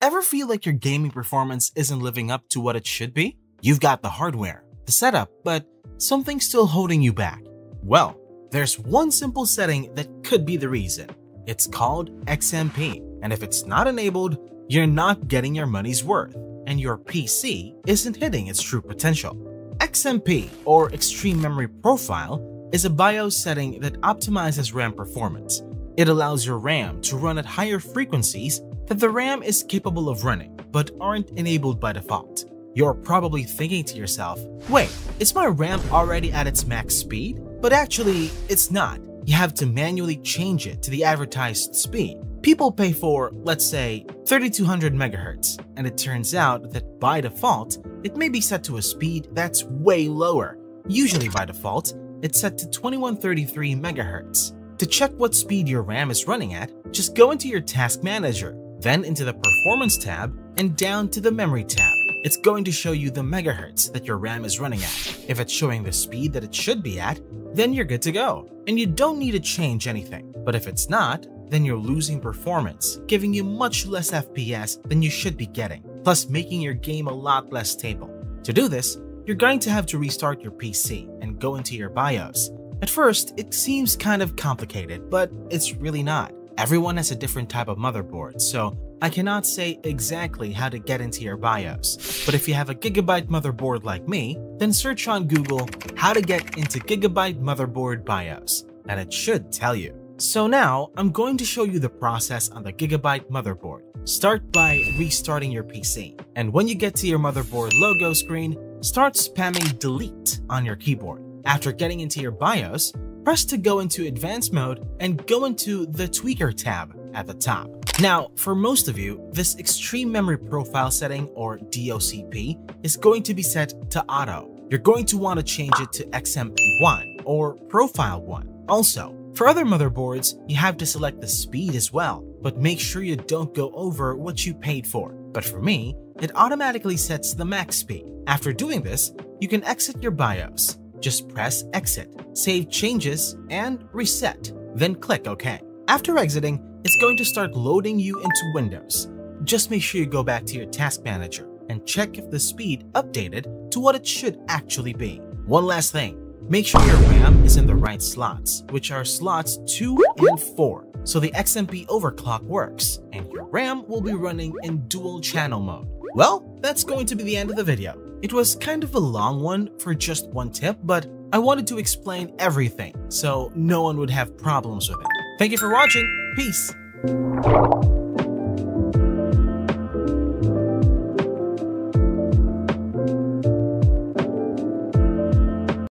Ever feel like your gaming performance isn't living up to what it should be? You've got the hardware, the setup, but something's still holding you back. Well, there's one simple setting that could be the reason. It's called XMP, and if it's not enabled, you're not getting your money's worth, and your PC isn't hitting its true potential. XMP, or Extreme Memory Profile, is a BIOS setting that optimizes RAM performance. It allows your RAM to run at higher frequencies that the RAM is capable of running, but aren't enabled by default. You're probably thinking to yourself, wait, is my RAM already at its max speed? But actually, it's not. You have to manually change it to the advertised speed. People pay for, let's say, 3200 megahertz, and it turns out that by default, it may be set to a speed that's way lower. Usually by default, it's set to 2133 megahertz. To check what speed your RAM is running at, just go into your task manager, then into the Performance tab, and down to the Memory tab. It's going to show you the megahertz that your RAM is running at. If it's showing the speed that it should be at, then you're good to go, and you don't need to change anything. But if it's not, then you're losing performance, giving you much less FPS than you should be getting, plus making your game a lot less stable. To do this, you're going to have to restart your PC and go into your BIOS. At first, it seems kind of complicated, but it's really not. Everyone has a different type of motherboard, so I cannot say exactly how to get into your BIOS. But if you have a Gigabyte motherboard like me, then search on Google how to get into Gigabyte motherboard BIOS, and it should tell you. So now I'm going to show you the process on the Gigabyte motherboard. Start by restarting your PC, and when you get to your motherboard logo screen, start spamming delete on your keyboard. After getting into your BIOS, press to go into advanced mode and go into the tweaker tab at the top. Now, for most of you, this extreme memory profile setting, or DOCP, is going to be set to auto. You're going to want to change it to XMP1 or profile 1. Also, for other motherboards, you have to select the speed as well, but make sure you don't go over what you paid for. But for me, it automatically sets the max speed. After doing this, you can exit your BIOS. Just press exit, save changes, and reset, then click OK. After exiting, it's going to start loading you into Windows. Just make sure you go back to your task manager and check if the speed updated to what it should actually be. One last thing, make sure your RAM is in the right slots, which are slots 2 and 4, so the XMP overclock works, and your RAM will be running in dual channel mode. Well, that's going to be the end of the video. It was kind of a long one for just one tip, but I wanted to explain everything so no one would have problems with it. Thank you for watching. Peace.